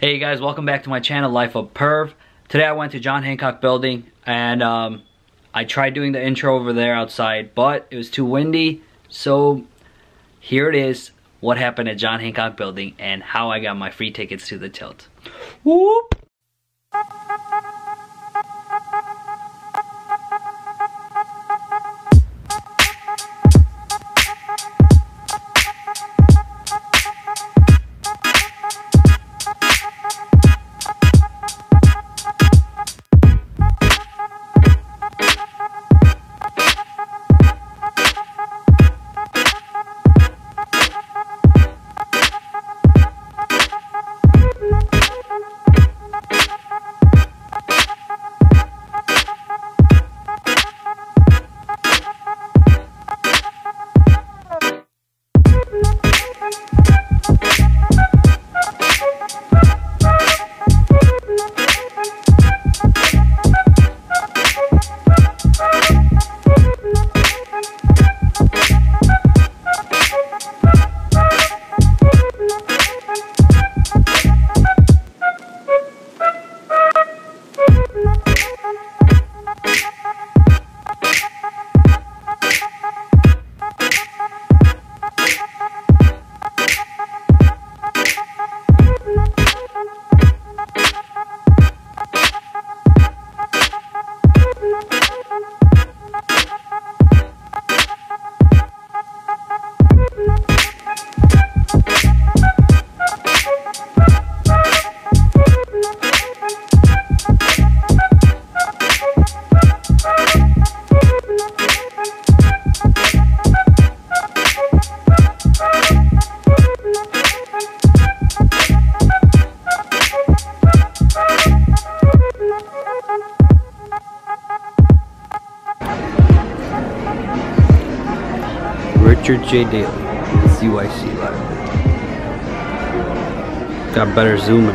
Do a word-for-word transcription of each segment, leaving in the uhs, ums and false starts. Hey you guys, welcome back to my channel, Life of Purv. Today I went to John Hancock Building and um, I tried doing the intro over there outside, but it was too windy. So here it is, what happened at John Hancock Building and how I got my free tickets to the Tilt. Whoop! Richard J. Daly, Z Y C Live. Got better zooming.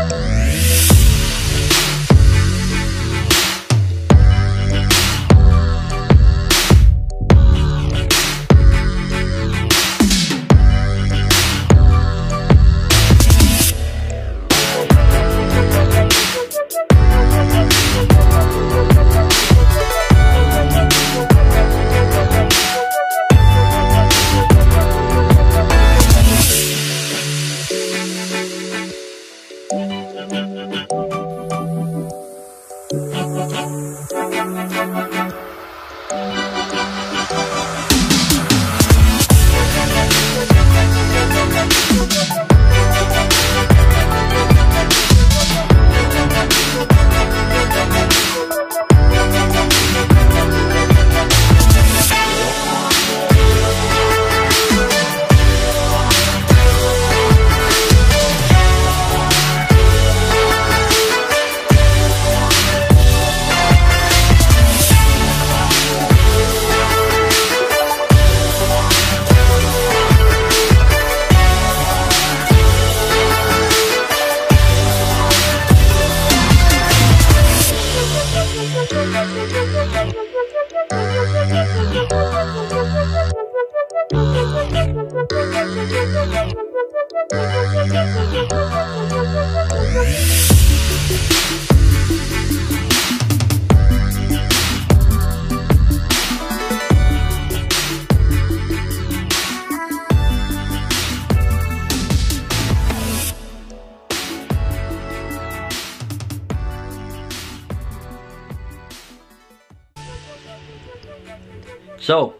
So,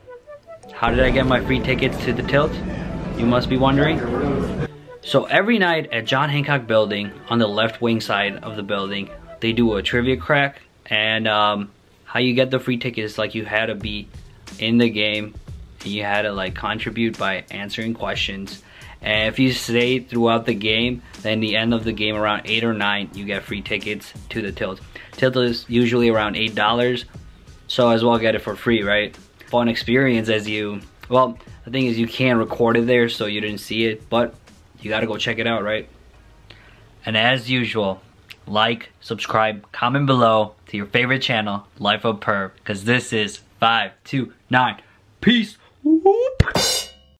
how did I get my free tickets to the Tilt? You must be wondering. So every night at John Hancock Building, on the left wing side of the building, they do a trivia crack, and um, how you get the free tickets is like you had to be in the game, and you had to like contribute by answering questions. And if you stay throughout the game, then the end of the game around eight or nine, you get free tickets to the Tilt. Tilt is usually around eight dollars. so I as well get it for free, right? Fun experience as you, well, the thing is you can't record it there, so you didn't see it, but you gotta go check it out, right? And as usual, like, subscribe, comment below to your favorite channel, Life of Purv, because this is five two nine. Peace! Woo-hoo!